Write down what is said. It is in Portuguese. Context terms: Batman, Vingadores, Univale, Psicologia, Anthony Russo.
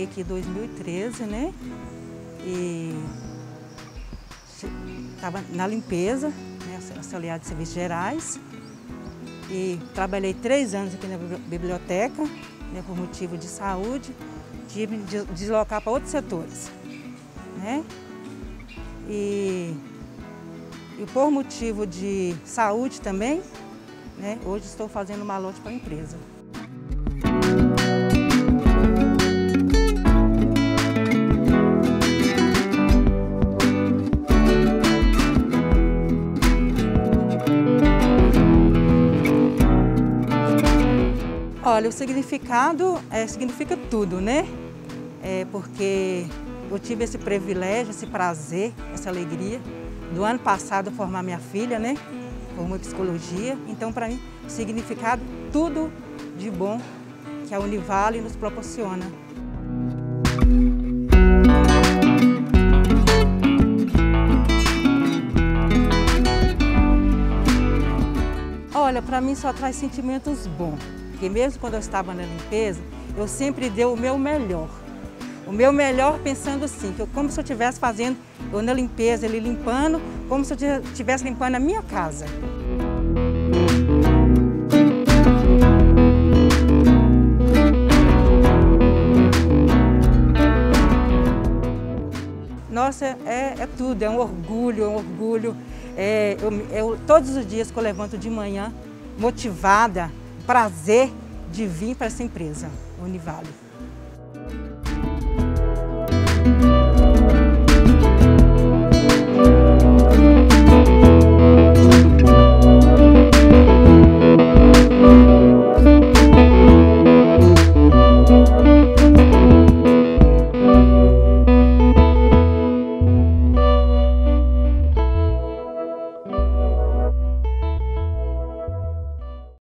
cheguei aqui em 2013, né? E estava na limpeza, né? Auxiliar de serviços gerais. E trabalhei 3 anos aqui na biblioteca, né? Por motivo de saúde. Tive de deslocar para outros setores, né? E por motivo de saúde também, né? Hoje estou fazendo uma lote para a empresa. Olha, o significado significa tudo, né? É porque eu tive esse privilégio, esse prazer, essa alegria do ano passado formar minha filha, né? Formou psicologia. Então, para mim, o significado tudo de bom que a Univale nos proporciona. Olha, para mim só traz sentimentos bons. Porque mesmo quando eu estava na limpeza, eu sempre dei o meu melhor. O meu melhor pensando assim, que eu, como se eu estivesse fazendo, eu na limpeza, ele limpando, como se eu estivesse limpando a minha casa. Nossa, é tudo, é um orgulho, eu, todos os dias que eu levanto de manhã, motivada, prazer de vir para essa empresa, Univale.